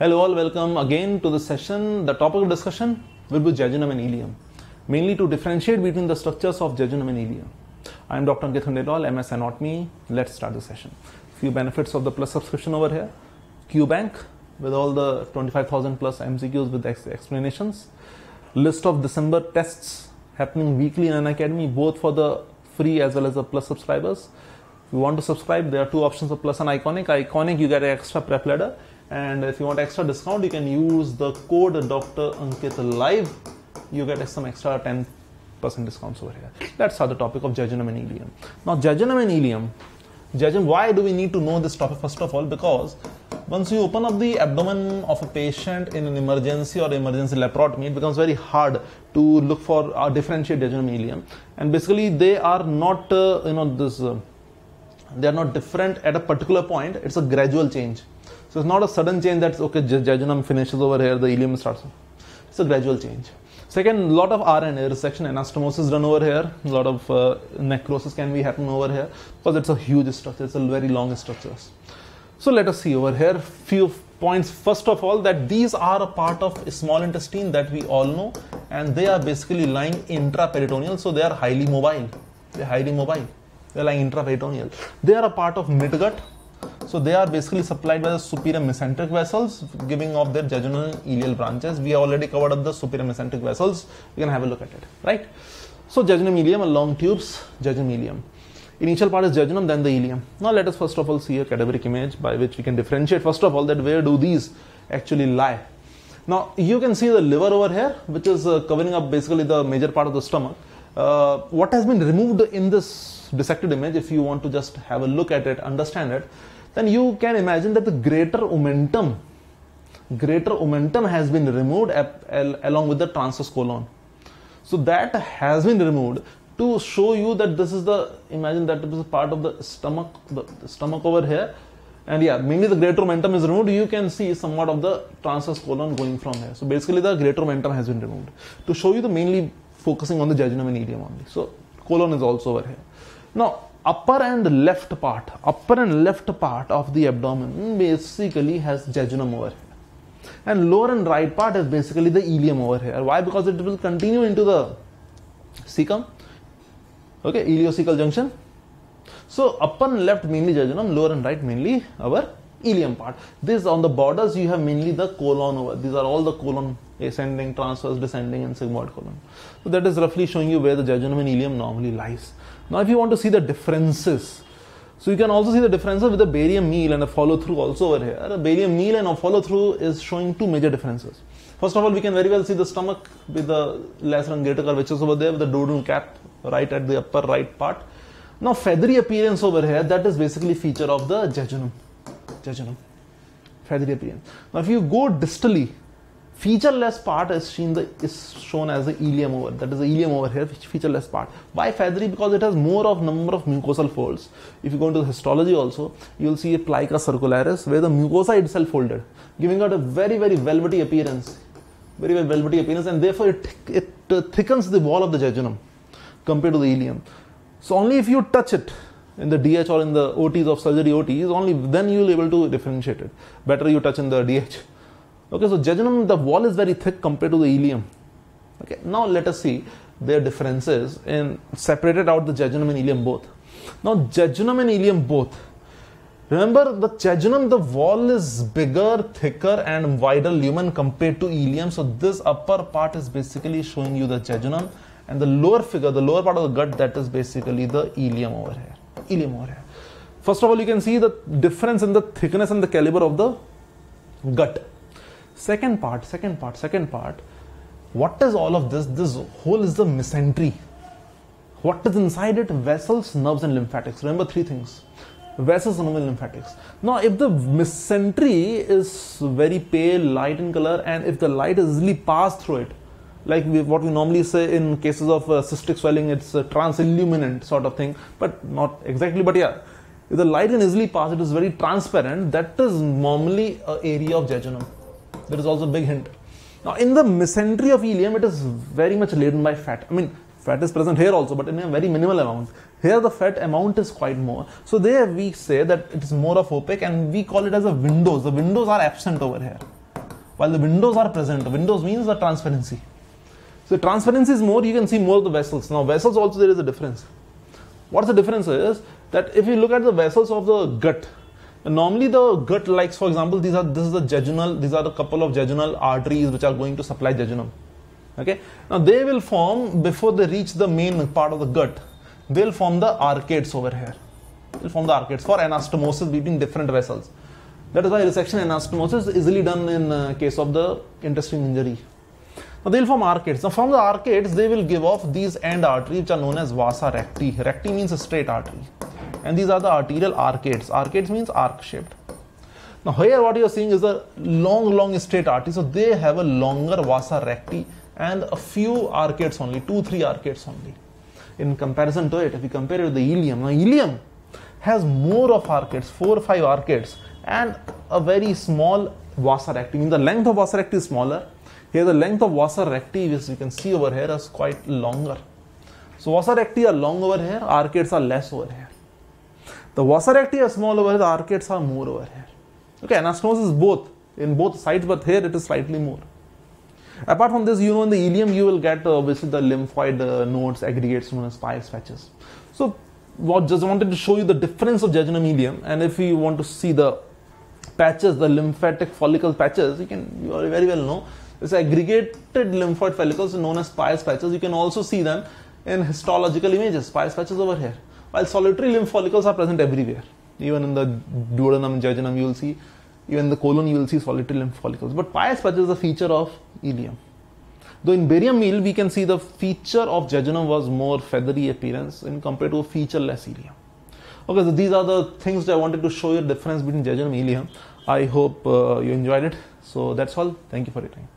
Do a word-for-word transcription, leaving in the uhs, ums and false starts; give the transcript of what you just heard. Hello all, welcome again to the session. The topic of discussion will be jejunum and ileum, mainly to differentiate between the structures of jejunum and ileum. I am Doctor Ankit Khandelwal, M S Anatomy. Let's start the session. Few benefits of the PLUS subscription over here. QBank with all the twenty-five thousand plus M C Qs with ex explanations. List of December tests happening weekly in an academy, both for the free as well as the PLUS subscribers. If you want to subscribe, there are two options of PLUS and ICONIC. ICONIC, you get an extra prep ladder. And if you want extra discount, you can use the code Doctor Ankit Live. You get some extra ten percent discounts over here. Let's start the topic of jejunum and ileum. Now, jejunum and ileum. Jejunum, why do we need to know this topic first of all? Because once you open up the abdomen of a patient in an emergency or emergency laparotomy, it becomes very hard to look for uh, differentiate jejunum and ileum. And basically, they are not, uh, you know, this. Uh, they are not different at a particular point. It's a gradual change. So it's not a sudden change that's okay, jejunum finishes over here, the ileum starts. It's a gradual change. Second, lot of R N A resection, anastomosis done over here. A lot of uh, necrosis can be happening over here because it's a huge structure. It's a very long structure. So let us see over here few points. First of all, that these are a part of small intestine that we all know, and they are basically lying intraperitoneal, so they are highly mobile. They're highly mobile. They're lying intraperitoneal. They are a part of midgut. So they are basically supplied by the superior mesenteric vessels, giving off their jejunal and ileal branches. We have already covered up the superior mesenteric vessels. You can have a look at it, right? So jejunum, ileum are long tubes, jejunum, ileum. Initial part is jejunum, then the ileum. Now let us first of all see a cadaveric image by which we can differentiate first of all that where do these actually lie. Now you can see the liver over here, which is uh, covering up basically the major part of the stomach. Uh, what has been removed in this dissected image, if you want to just have a look at it, understand it, then you can imagine that the greater omentum, greater omentum has been removed along with the transverse colon. So that has been removed to show you that this is the, imagine that it is part of the stomach, the, the stomach over here. And yeah, mainly the greater omentum is removed. You can see somewhat of the transverse colon going from here. So basically the greater omentum has been removed to show you the mainly focusing on the jejunum and ileum only. So colon is also over here. Now, upper and left part, upper and left part of the abdomen basically has jejunum over here, and lower and right part is basically the ileum over here. Why? Because it will continue into the cecum, okay, ileocecal junction. So upper and left mainly jejunum, lower and right mainly our ileum part. This on the borders you have mainly the colon over. These are all the colon, ascending, transverse, descending, and sigmoid colon. So that is roughly showing you where the jejunum and ileum normally lies. Now if you want to see the differences, so you can also see the differences with the barium meal and the follow-through also over here. The barium meal and a follow-through is showing two major differences. First of all, we can very well see the stomach with the lesser and greater curvatures over there with the duodenal cap right at the upper right part. Now feathery appearance over here, that is basically feature of the jejunum. Jejunum. Feathery appearance. Now if you go distally, featureless part is seen the is shown as the ileum over. That is the ileum over here, featureless part. Why feathery? Because it has more of number of mucosal folds. If you go into the histology also, you will see a plica circularis where the mucosa itself folded, giving out a very very velvety appearance, very very velvety appearance, and therefore it it uh, thickens the wall of the jejunum compared to the ileum. So only if you touch it in the D H or in the O Ts of surgery O Ts, only then you will be able to differentiate it. Better you touch in the D H. Okay, so jejunum, the wall is very thick compared to the ileum. Okay, now let us see their differences and separated out the jejunum and ileum both. Now jejunum and ileum both. Remember the jejunum, the wall is bigger, thicker and wider lumen compared to ileum. So this upper part is basically showing you the jejunum, and the lower figure, the lower part of the gut, that is basically the ileum over here. Ileum over here. First of all, you can see the difference in the thickness and the caliber of the gut. Second part, second part, second part, what is all of this? This whole is the mesentery. What is inside it? Vessels, nerves and lymphatics. Remember three things. Vessels, nerves and lymphatics. Now if the mesentery is very pale, light in color, and if the light is easily passed through it, like we, what we normally say in cases of uh, cystic swelling, it's a transilluminant sort of thing, but not exactly, but yeah. If the light can easily pass, it is very transparent, that is normally an area of jejunum. There is also a big hint. Now in the mesentery of ileum, it is very much laden by fat. I mean, fat is present here also, but in a very minimal amount. Here the fat amount is quite more. So there we say that it is more of opaque, and we call it as a windows. The windows are absent over here. while the windows are present. The windows means the transparency. So the transparency is more, you can see more of the vessels. Now vessels also there is a difference. What's the difference is that if you look at the vessels of the gut, normally the gut likes, for example, these are this is the jejunal, these are the couple of jejunal arteries which are going to supply jejunum. Okay. Now they will form, before they reach the main part of the gut, they will form the arcades over here. They will form the arcades for anastomosis between different vessels. That is why resection anastomosis is easily done in uh, case of the intestine injury. Now they will form arcades. Now from the arcades they will give off these end arteries which are known as vasa recti. Recti means a straight artery. And these are the arterial arcades. Arcades means arc shaped. Now here what you are seeing is a long long straight artery. So they have a longer vasa recti and a few arcades only, two three arcades only. In comparison to it, if you compare it with the ileum. Now ileum has more of arcades, four or five arcades, and a very small vasa recti. I mean the length of vasa recti is smaller. Here the length of vasa recti, which you can see over here, is quite longer. So vasa recti are long over here, arcades are less over here. The vasa recti are small over here, the arcades are more over here. Okay, anastomosis is both, in both sides, but here it is slightly more. Apart from this, you know, in the ileum, you will get uh, basically the lymphoid uh, nodes, aggregates known as Peyer's patches. So, what just wanted to show you the difference of jejunum ileum, and if you want to see the patches, the lymphatic follicle patches, you can you very well know. It's aggregated lymphoid follicles known as Peyer's patches. You can also see them in histological images, Peyer's patches over here. While solitary lymph follicles are present everywhere, even in the duodenum, jejunum, you will see, even in the colon, you will see solitary lymph follicles. But Peyer's patches is a feature of ileum. Though in barium ileum, we can see the feature of jejunum was more feathery appearance in compared to a featureless ileum. Okay, so these are the things that I wanted to show you the difference between jejunum and ileum. I hope uh, you enjoyed it. So that's all. Thank you for your time.